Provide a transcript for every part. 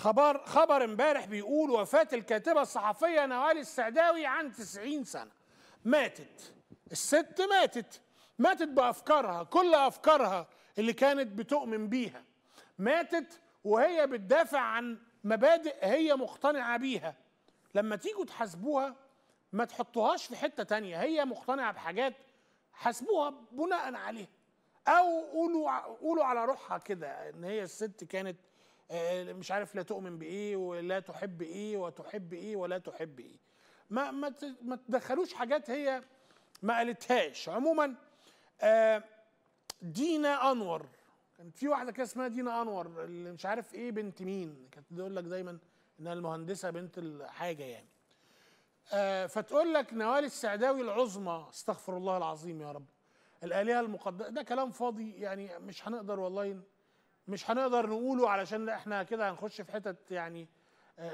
خبر امبارح بيقول وفاة الكاتبة الصحفية نوال السعداوي عن 90 سنة. ماتت الست، ماتت بأفكارها، كل أفكارها اللي كانت بتؤمن بيها. ماتت وهي بتدافع عن مبادئ هي مقتنعة بيها. لما تيجوا تحاسبوها ما تحطوهاش في حتة تانية، هي مقتنعة بحاجات حاسبوها بناء عليها، أو قولوا على روحها كده إن هي الست كانت مش عارف لا تؤمن بإيه ولا تحب إيه وتحب إيه ولا تحب إيه. ما تدخلوش حاجات هي ما قالتهاش. عموما دينا أنور، كانت في واحدة كده اسمها دينا أنور اللي مش عارف إيه بنت مين، كانت تقول لك دايما إنها المهندسة بنت الحاجة يعني. فتقول لك نوال السعداوي العظمى، استغفر الله العظيم يا رب، الآلهة المقدسة. ده كلام فاضي يعني، مش هنقدر والله مش هنقدر نقوله علشان احنا كده هنخش في حتت يعني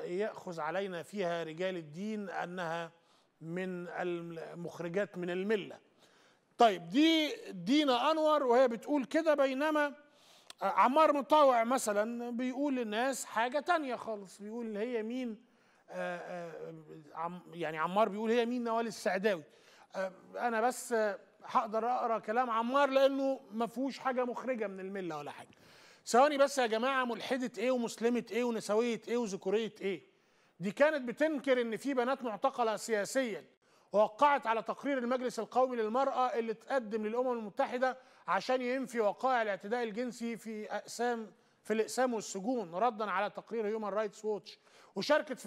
يأخذ علينا فيها رجال الدين أنها من المخرجات من الملة. طيب دي دينا أنور وهي بتقول كده، بينما عمار مطاوع مثلا بيقول للناس حاجة تانية خالص، بيقول هي مين يعني عمار بيقول هي مين نوال السعداوي. أنا بس هقدر أقرأ كلام عمار لأنه ما فيهوش حاجة مخرجة من الملة ولا حاجة. ثواني بس يا جماعة، ملحدة إيه ومسلمة إيه ونسوية إيه وذكورية إيه؟ دي كانت بتنكر إن في بنات معتقلة سياسياً، ووقعت على تقرير المجلس القومي للمرأة اللي اتقدم للأمم المتحدة عشان ينفي وقائع الاعتداء الجنسي في الأقسام والسجون رداً على تقرير هيومان رايتس ووتش، وشاركت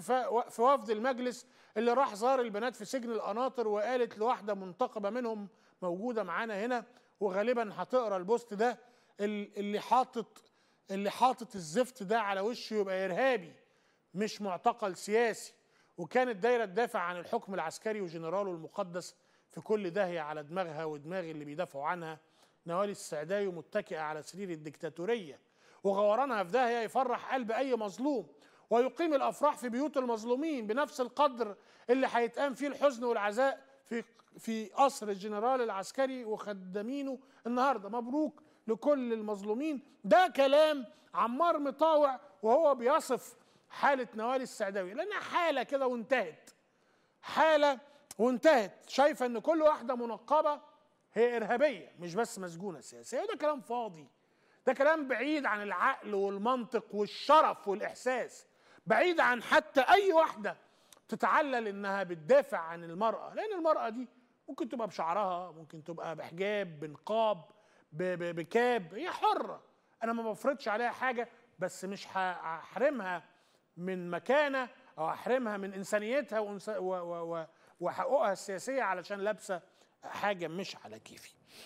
في وفد المجلس اللي راح زار البنات في سجن القناطر وقالت لواحدة منتقبة منهم موجودة معانا هنا، وغالباً هتقرأ البوست ده، اللي حاطط الزفت ده على وشه يبقى إرهابي مش معتقل سياسي، وكانت دايرة تدافع عن الحكم العسكري وجنراله المقدس في كل داهية على دماغها ودماغ اللي بيدافعوا عنها. نوال السعداوي متكئة على سرير الدكتاتورية، وغورانها في داهية يفرح قلب أي مظلوم، ويقيم الأفراح في بيوت المظلومين بنفس القدر اللي هيتقام فيه الحزن والعزاء في قصر الجنرال العسكري وخدامينه النهارده. مبروك لكل المظلومين. ده كلام عمار مطاوع وهو بيصف حالة نوال السعداوي، لأنها حالة كده وانتهت، حالة وانتهت، شايفة إن كل واحدة منقبة هي إرهابية مش بس مسجونة سياسية. وده كلام فاضي، ده كلام بعيد عن العقل والمنطق والشرف والإحساس، بعيد عن حتى أي واحدة تتعلل إنها بتدافع عن المرأة، لأن المرأة دي ممكن تبقى بشعرها، ممكن تبقى بحجاب، بنقاب، بكاب، هي حرة. أنا ما بفرضش عليها حاجة، بس مش هحرمها من مكانة أو أحرمها من إنسانيتها وحقوقها السياسية علشان لابسة حاجة مش على كيفي.